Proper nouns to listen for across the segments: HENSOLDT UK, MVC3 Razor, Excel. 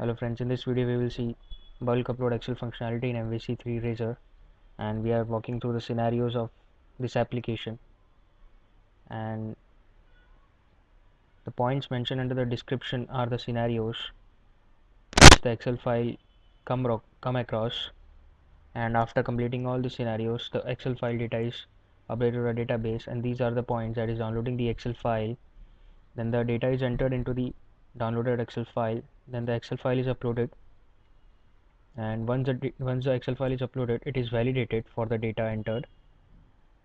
Hello friends, in this video we will see bulk upload Excel functionality in MVC3 Razor, and we are walking through the scenarios of this application, and the points mentioned under the description are the scenarios which the Excel file come across, and after completing all the scenarios the Excel file data is updated to the database, and these are the points, that is downloading the Excel file, then the data is entered into the downloaded Excel file, then the Excel file is uploaded, and once the Excel file is uploaded it is validated for the data entered,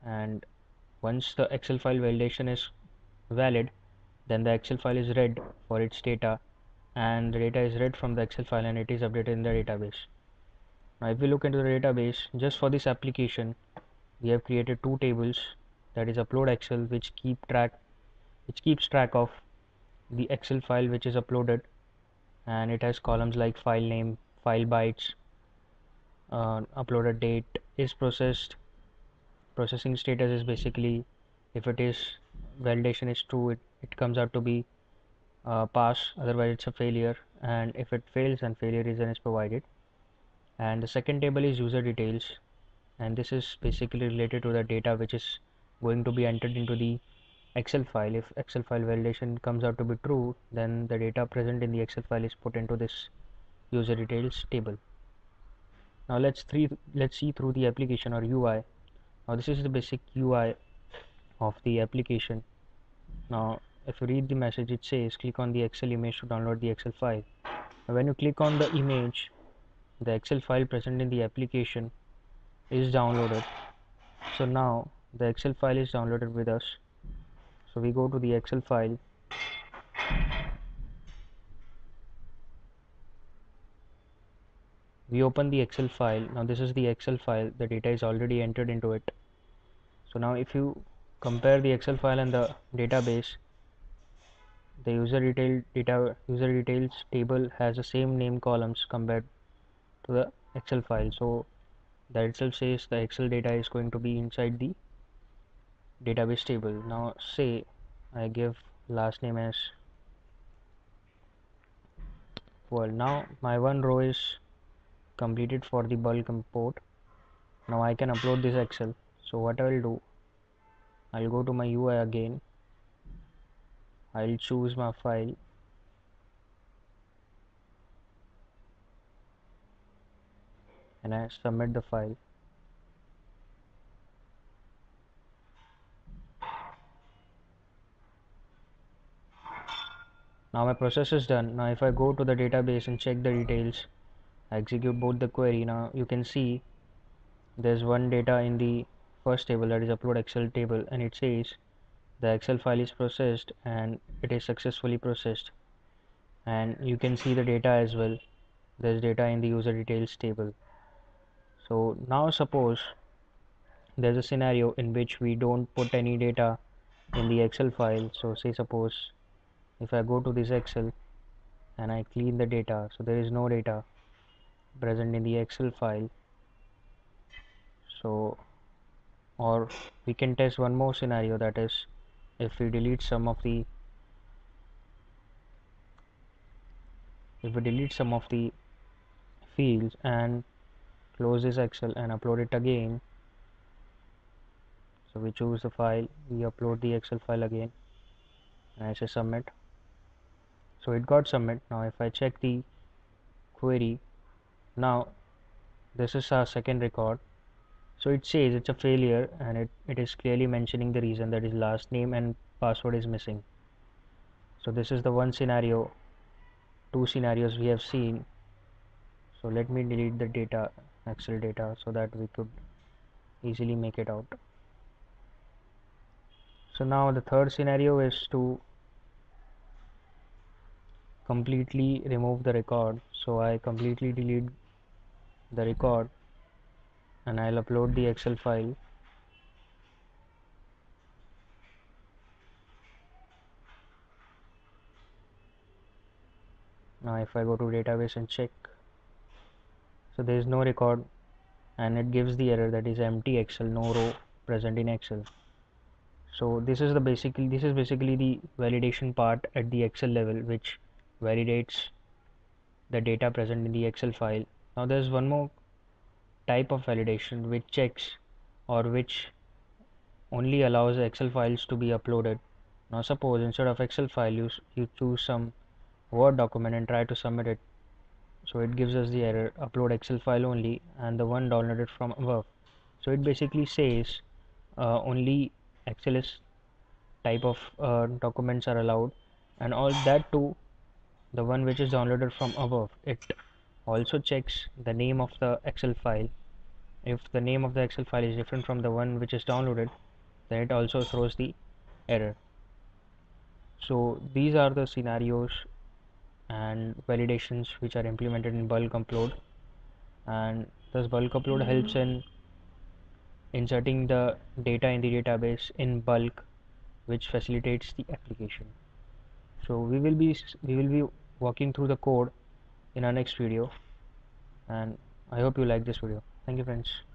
and once the Excel file validation is valid then the Excel file is read for its data, and the data is read from the Excel file and it is updated in the database. Now if we look into the database, just for this application we have created two tables, that is upload Excel which keeps track of the Excel file which is uploaded, and it has columns like file name, file bytes, uploaded date, is processed, processing status is basically if it is validation is true it comes out to be pass, otherwise it's a failure, and if it fails then failure reason is provided. And the second table is user details, and this is basically related to the data which is going to be entered into the Excel file. If Excel file validation comes out to be true, then the data present in the Excel file is put into this user details table. Now let's see through the application or UI. Now this is the basic UI of the application. Now if you read the message, it says click on the Excel image to download the Excel file. Now, when you click on the image, the Excel file present in the application is downloaded. So now the Excel file is downloaded with us. So we go to the Excel file, we open the Excel file. Now this is the Excel file, the data is already entered into it. So now if you compare the Excel file and the database, the user details table has the same name columns compared to the Excel file, so that itself says the Excel data is going to be inside the database table. Now say I give last name as well. Now my one row is completed for the bulk import. Now I can upload this Excel. So what I will do, I'll go to my UI again, I'll choose my file, and I submit the file. Now my process is done. Now if I go to the database and check the details, I execute both the query. Now you can see there's one data in the first table, that is upload Excel table, and it says the Excel file is processed and it is successfully processed, and you can see the data as well. There's data in the user details table. So now suppose there's a scenario in which we don't put any data in the Excel file. So say suppose if I go to this Excel and I clean the data, so there is no data present in the Excel file. So, or we can test one more scenario, that is if we delete some of the fields and close this Excel and upload it again. So we choose the file, we upload the Excel file again, and I say submit. So it got submit. Now if I check the query, now this is our second record, so it says it's a failure, and it is clearly mentioning the reason, that is last name and password is missing. So this is the one scenario, two scenarios we have seen. So let me delete the data, Excel data, so that we could easily make it out. So now the third scenario is to completely remove the record. So I completely delete the record and I'll upload the Excel file. Now if I go to database and check, so there is no record, and it gives the error, that is empty Excel, no row present in Excel. So this is basically the validation part at the Excel level, which validates the data present in the Excel file. Now there's one more type of validation which checks or which only allows Excel files to be uploaded. Now suppose instead of Excel file you choose some Word document and try to submit it. So it gives us the error upload Excel file only and the one downloaded from above. So it basically says only Excel type of documents are allowed, and all that too the one which is downloaded from above. It also checks the name of the Excel file. If the name of the Excel file is different from the one which is downloaded, then it also throws the error. So these are the scenarios and validations which are implemented in bulk upload, and this bulk upload helps in inserting the data in the database in bulk, which facilitates the application. So we will be walking through the code in our next video, and I hope you like this video. Thank you, friends.